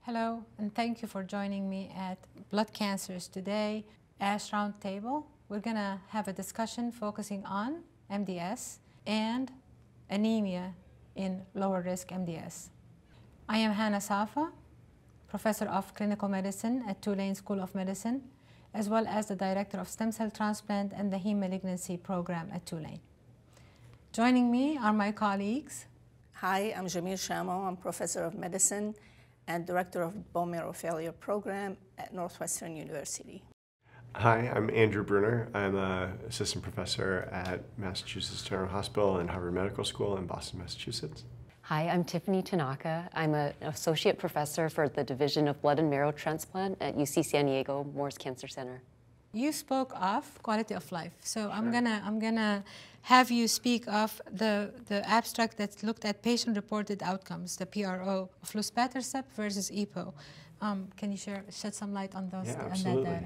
Hello, and thank you for joining me at Blood Cancers Today ASH Roundtable. We're going to have a discussion focusing on MDS and anemia in lower-risk MDS. I am Hana Safah, Professor of Clinical Medicine at Tulane School of Medicine, as well as the Director of Stem Cell Transplant and the Heme Malignancy Program at Tulane. Joining me are my colleagues. Hi, I'm Jamil Shamo. I'm Professor of Medicine and Director of Bone Marrow Failure Program at Northwestern University. Hi, I'm Andrew Brunner. I'm an assistant professor at Massachusetts General Hospital and Harvard Medical School in Boston, Massachusetts. Hi, I'm Tiffany Tanaka. I'm an associate professor for the Division of Blood and Marrow Transplant at UC San Diego, Moore's Cancer Center. You spoke of quality of life, so sure. I'm gonna have you speak of the abstract that looked at patient-reported outcomes, the PRO of luspatercept versus EPO. Can you shed some light on those? Yeah, absolutely. On that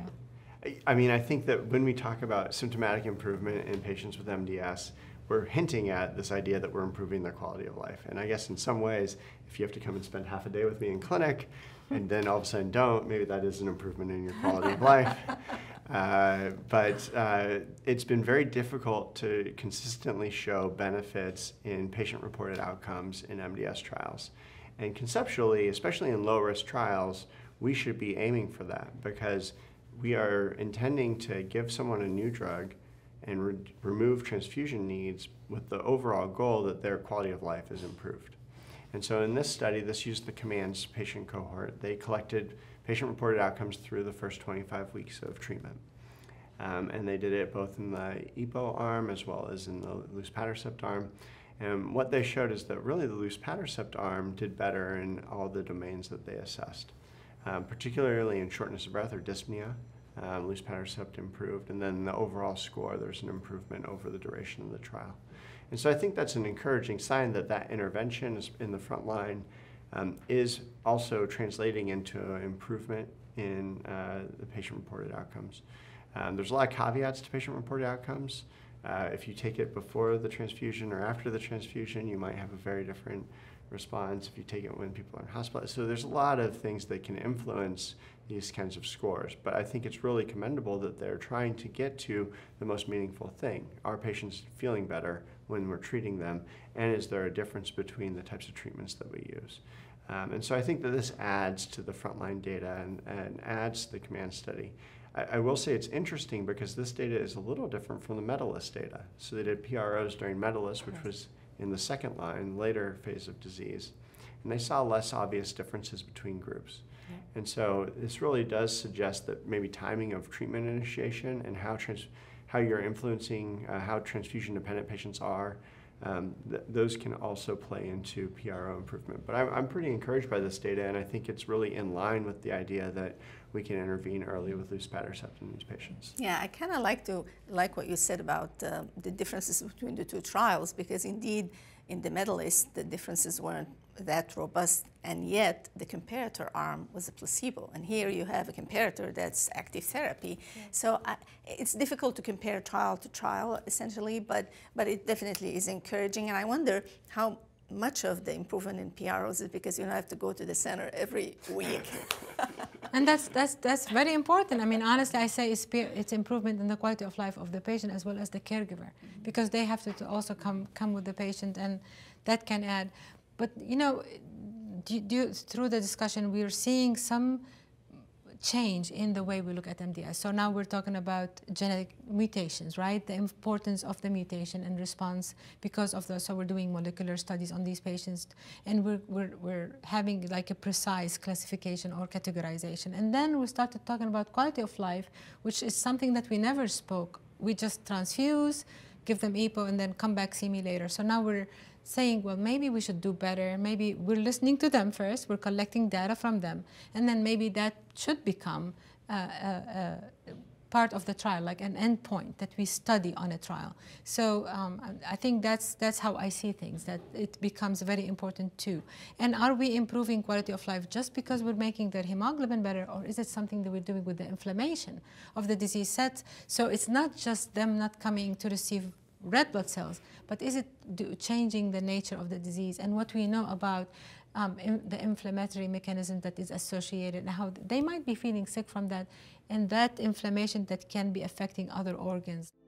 data? I mean, I think that when we talk about symptomatic improvement in patients with MDS, we're hinting at this idea that we're improving their quality of life. And I guess in some ways, if you have to come and spend half a day with me in clinic, and then all of a sudden don't, maybe that is an improvement in your quality of life. But it's been very difficult to consistently show benefits in patient-reported outcomes in MDS trials. And conceptually, especially in low-risk trials, we should be aiming for that because we are intending to give someone a new drug and remove transfusion needs with the overall goal that their quality of life is improved. And so in this study, this used the COMMANDS patient cohort. They collected patient-reported outcomes through the first 25 weeks of treatment. And they did it both in the EPO arm as well as in the luspatercept arm. And what they showed is that really the luspatercept arm did better in all the domains that they assessed, particularly in shortness of breath or dyspnea. Luspatercept improved, and then the overall score, there's an improvement over the duration of the trial. And so I think that's an encouraging sign that that intervention is in the front line is also translating into improvement in the patient-reported outcomes. There's a lot of caveats to patient-reported outcomes. If you take it before the transfusion or after the transfusion, you might have a very different response if you take it when people are in hospital. So there's a lot of things that can influence these kinds of scores, but I think it's really commendable that they're trying to get to the most meaningful thing. Are patients feeling better when we're treating them, and is there a difference between the types of treatments that we use? And so I think that this adds to the frontline data and adds to the COMMANDS study. I will say it's interesting because this data is a little different from the MEDALIST data. So they did PROs during MEDALIST, which was in the second line, later phase of disease, and they saw less obvious differences between groups. Yeah. And so this really does suggest that maybe timing of treatment initiation and how you're influencing how transfusion-dependent patients are, those can also play into PRO improvement. But I'm pretty encouraged by this data, and I think it's really in line with the idea that we can intervene early with luspatercept in these patients. Yeah, I kind of like what you said about the differences between the two trials, because indeed, in the MEDALIST, the differences weren't that robust, and yet the comparator arm was a placebo. And here you have a comparator that's active therapy. Yeah. So it's difficult to compare trial to trial, essentially, but it definitely is encouraging. And I wonder how much of the improvement in PROs is because you don't have to go to the center every week. And that's very important. I mean, honestly, I say it's improvement in the quality of life of the patient as well as the caregiver, because they have to also come with the patient, and that can add. But you know, through the discussion, we are seeing some change in the way we look at MDS. So now we're talking about genetic mutations, right? The importance of the mutation and response because of those. So we're doing molecular studies on these patients, and we're having like a precise classification or categorization. And then we started talking about quality of life, which is something that we never spoke. We just transfuse, give them EPO, and then come back, see me later. So now we're saying, well, maybe we should do better. Maybe we're listening to them first. We're collecting data from them. And then maybe that should become part of the trial, like an endpoint that we study on a trial. So I think that's how I see things, that it becomes very important too. And are we improving quality of life just because we're making their hemoglobin better, or is it something that we're doing with the inflammation of the disease set? So it's not just them not coming to receive red blood cells, but is it changing the nature of the disease and what we know about the inflammatory mechanism that is associated, and how they might be feeling sick from that, and that inflammation that can be affecting other organs.